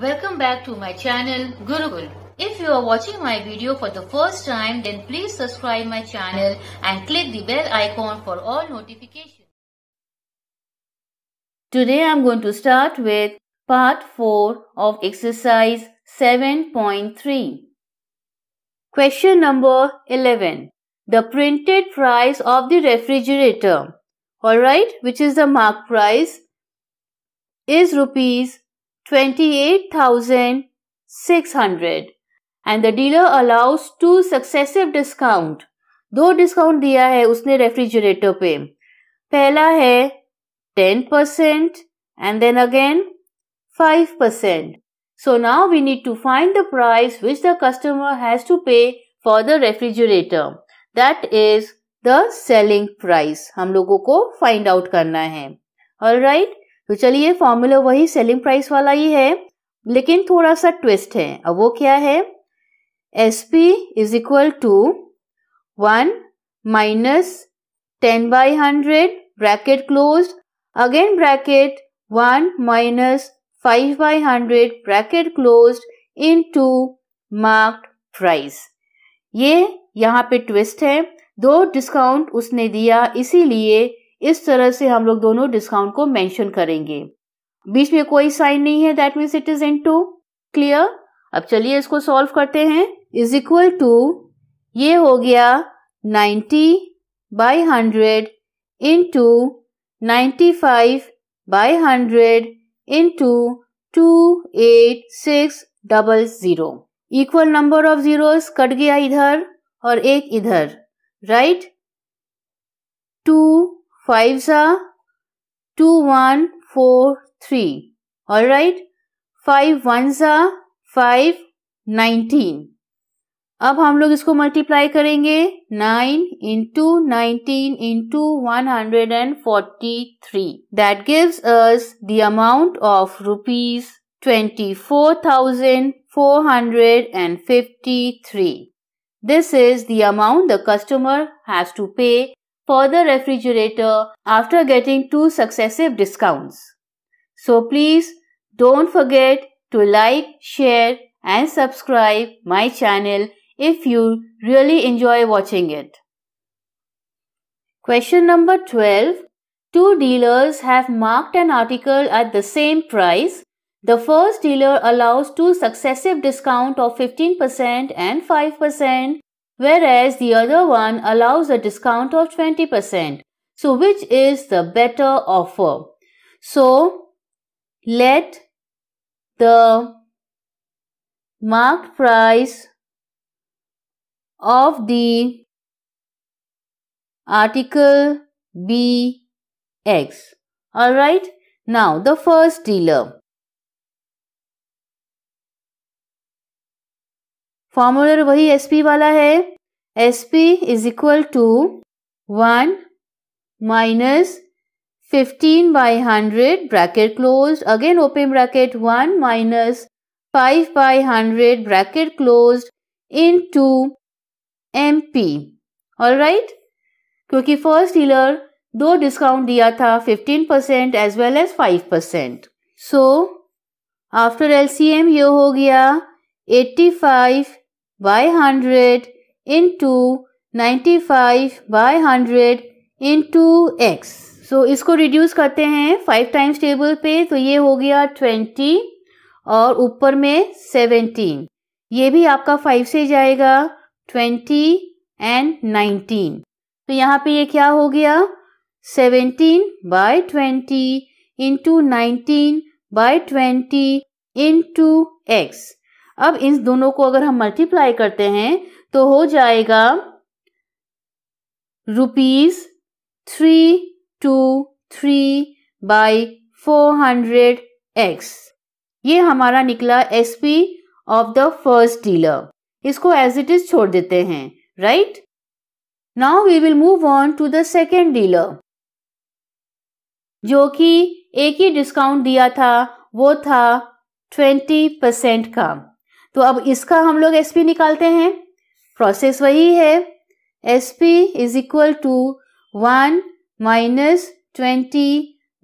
Welcome back to my channel Gurukul. If you are watching my video for the first time, then please subscribe my channel and click the bell icon for all notifications. Today I am going to start with part 4 of exercise 7.3. Question number 11. The printed price of the refrigerator, alright, which is the mark price, is rupees 28,600 and the dealer allows 2 successive discount. 2 discount दिया है उसने refrigerator पे. पहला है 10% and then again 5%. So now we need to find the price which the customer has to pay for the refrigerator. That is the selling price. हम लोगों को find out करना है. Alright? तो चलिए फॉर्मूला वही सेलिंग प्राइस वाला ही है, लेकिन थोड़ा सा ट्विस्ट है. अब वो क्या है? SP is equal to 1 minus 10 by 100 bracket closed, again bracket 1 minus 5 by 100 bracket closed into marked price. ये यहाँ पे ट्विस्ट है. 2 डिस्काउंट उसने दिया, इसीलिए इस तरह से हम लोग दोनों डिस्काउंट को मेंशन करेंगे. बीच में कोई साइन नहीं है, that means it is into. Clear? अब चलिए इसको सॉल्व करते हैं. इज इक्वल टू ये हो गया 90 by 100 into 95 by 100 into 28600. Equal number of zeros cut गया इधर और एक इधर, right. 2 5s are 2 1 4 3. All right, 5 1s are 5 19. अब हम लोग इसको मल्टीप्लाई करेंगे 9 into 19 into 143. That gives us the amount of rupees 24,453. This is the amount the customer has to pay for the refrigerator after getting 2 successive discounts. So please don't forget to like, share and subscribe my channel if you really enjoy watching it. Question number 12. 2 dealers have marked an article at the same price. The first dealer allows 2 successive discount of 15% and 5%. Whereas the other one allows a discount of 20%. So which is the better offer? So let the marked price of the article be X. Alright, now the first dealer. फॉर्मूलर वही SP वाला है. SP is equal to 1 minus 15 by 100 bracket closed, again open bracket 1 minus 5 by 100 bracket closed into MP. All right, क्योंकि first dealer 2 discount दिया था 15% as well as 5%. So after LCM ये हो गया 85 by 100 into 95 by 100 into X. So इसको reduce करते हैं 5 times table पे, तो ये हो गया 20 और ऊपर में 17. ये भी आपका 5 से जाएगा 20 and 19. तो यहाँ पे ये क्या हो गया 17 by 20 into 19 by 20 into X. अब इन दोनों को अगर हम मल्टीप्लाई करते हैं तो हो जाएगा रुपीज 323 by 400 X. ये हमारा निकला SP of the first dealer. इसको एज इट इज छोड़ देते हैं, right. Now we will move on to the second dealer, जो कि एक ही डिस्काउंट दिया था, वो था 20% का. तो अब इसका हम लोग SP निकालते हैं. प्रोसेस वही है. SP is equal to 1 minus 20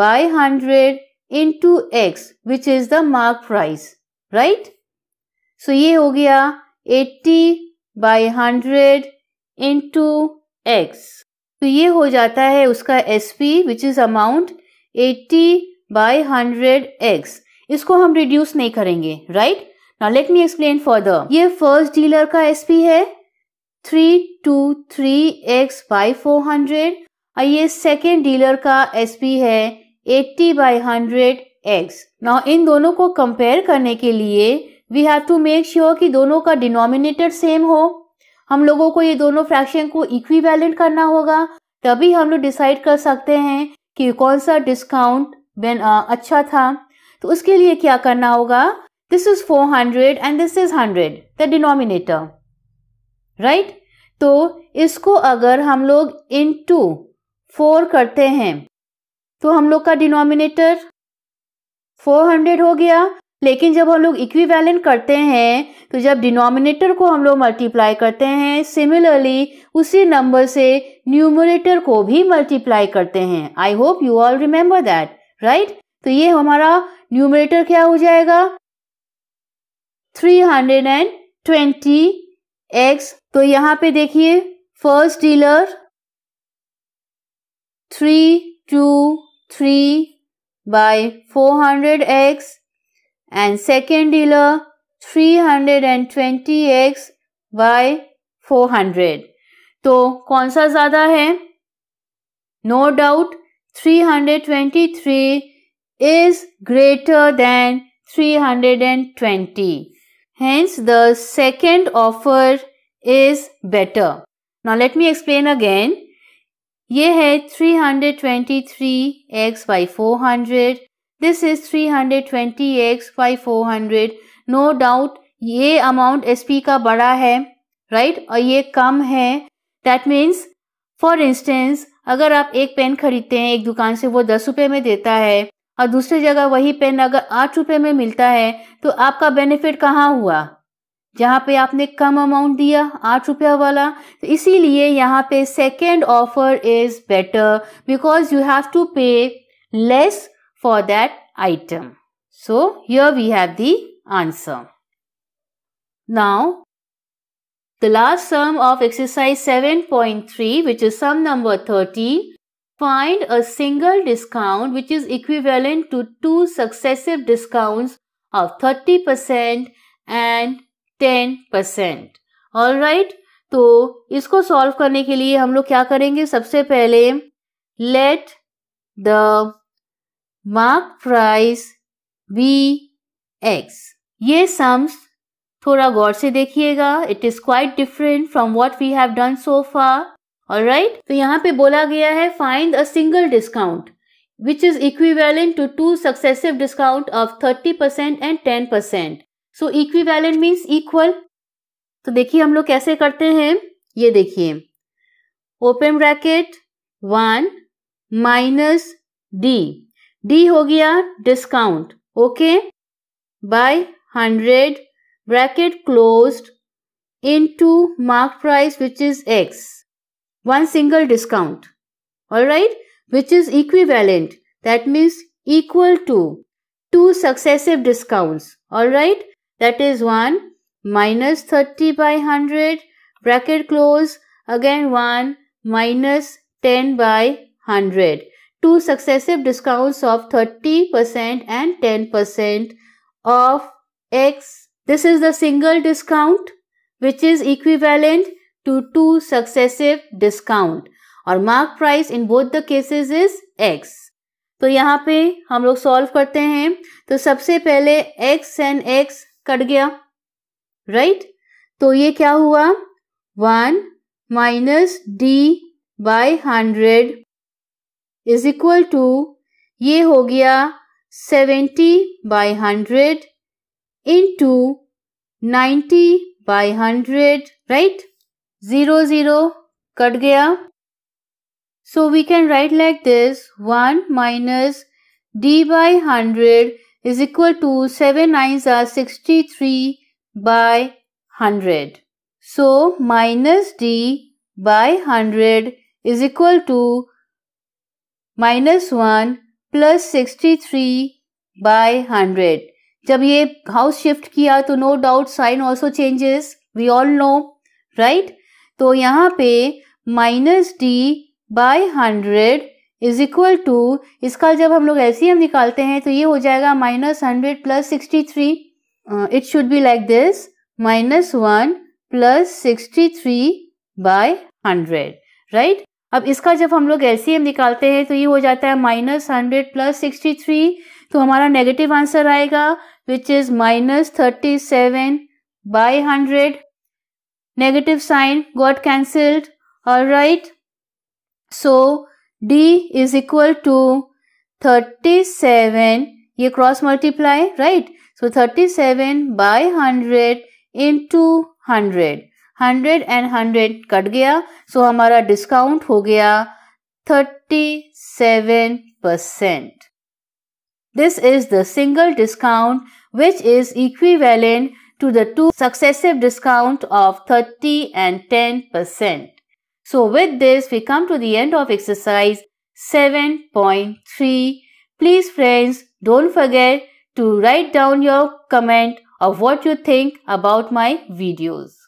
by 100 into X, which is the mark price. Right? So ये हो गया 80/100 इंटू एक्स. तो ये हो जाता है उसका SP which is amount 80/100 x. इसको हम रिड्यूस नहीं करेंगे, right? Now let me explain further. ये फर्स्ट डीलर का एसपी है 323x/400 और ये सेकेंड डीलर का एसपी है 80/100 एक्स. नाउ इन दोनों को कंपेयर करने के लिए we have to make sure कि दोनों का डिनोमिनेटर सेम हो. हम लोगों को ये दोनों फ्रैक्शन को इक्विवेलेंट करना होगा, तभी हम लोग डिसाइड कर सकते हैं कि कौन सा डिस्काउंट अच्छा था. तो उसके लिए क्या करना होगा, this is 400 and this is 100 the denominator, right? तो इसको अगर हम लोग इनटू 4 करते हैं तो हम लोग का डिनोमिनेटर 400 हो गया. लेकिन जब हम लोग इक्विवेलेंट करते हैं तो जब डिनोमिनेटर को हम लोग मल्टीप्लाई करते हैं, सिमिलरली उसी नंबर से न्यूमरेटर को भी मल्टीप्लाई करते हैं. I hope you all remember that, right? तो ये हमारा न्यूमरेटर क्या हो जाएगा, 320x. तो यहाँ पे देखिए first dealer 323/400x and second dealer 320x/400. तो कौन सा ज्यादा है? No doubt 323 is greater than 320. Hence, the second offer is better. Now, let me explain again. ये है 323x/400. This is 320x/400. No doubt, ये amount SP का बड़ा है, right? और ये कम है. That means, for instance, अगर आप एक पेन खरीदते हैं एक दुकान से, वो 10 रुपये में देता है और दूसरी जगह वही पेन अगर 8 रुपये में मिलता है, तो आपका बेनिफिट कहाँ हुआ? जहाँ पे आपने कम अमाउंट दिया 8 रुपया वाला. तो इसीलिए यहाँ पे second offer is better because you have to pay less for that item. So here we have the answer. Now the last sum of exercise 7.3 which is sum number 30. Find a single discount which is equivalent to 2 successive discounts of 30% and 10%. All right? तो इसको solve करने के लिए हम लोग क्या करेंगे, सबसे पहले let the mark price be x. ये sums थोड़ा गौर से देखिएगा. It is quite different from what we have done so far. Alright? तो यहाँ पे बोला गया है find a single discount which is equivalent to 2 successive discount of 30% and 10%. So equivalent means equal. तो देखिए हम लोग कैसे करते हैं, ये देखिए open bracket 1 minus D, D हो गया discount, okay, by 100 bracket closed into mark price which is x. One single discount, all right, which is equivalent, that means equal to 2 successive discounts, all right, that is 1 minus 30/100 bracket close, again 1 minus 10/100, 2 successive discounts of 30% and 10% of x. This is the single discount which is equivalent to 2 successive discount और mark price in both the cases is x. तो यहाँ पे हम लोग solve करते हैं. तो सबसे पहले x and x कट गया, right? तो ये क्या हुआ 1 minus d by 100 is equal to, ये हो गया 70/100 into 90/100, right? 0 0 कट गया. So we can write like this 1 minus D by 100 is equal to 7 9s are 63/100. So minus D by 100 is equal to minus 1 plus 63/100. जब ये house shift किया तो no doubt sign also changes, we all know, right. तो यहाँ पे minus D by 100 is equal to, इसका जब हम लोग एलसीएम निकालते हैं तो ये हो जाएगा -100 plus 63। It should be like this, -1 plus 63 by 100, right. अब इसका जब हम लोग एलसीएम निकालते हैं तो ये हो जाता है -100 प्लस 63, तो हमारा नेगेटिव आंसर आएगा which is -37 by 100। Negative sign got cancelled, alright. So D is equal to 37, ये cross multiply, right. So 37 by 100 into 100 and 100 cut गया, सो हमारा डिस्काउंट हो गया 37%। This is the single discount which is equivalent to the two successive discount of 30% and 10%. So with this we come to the end of exercise 7.3. Please friends, don't forget to write down your comment of what you think about my videos.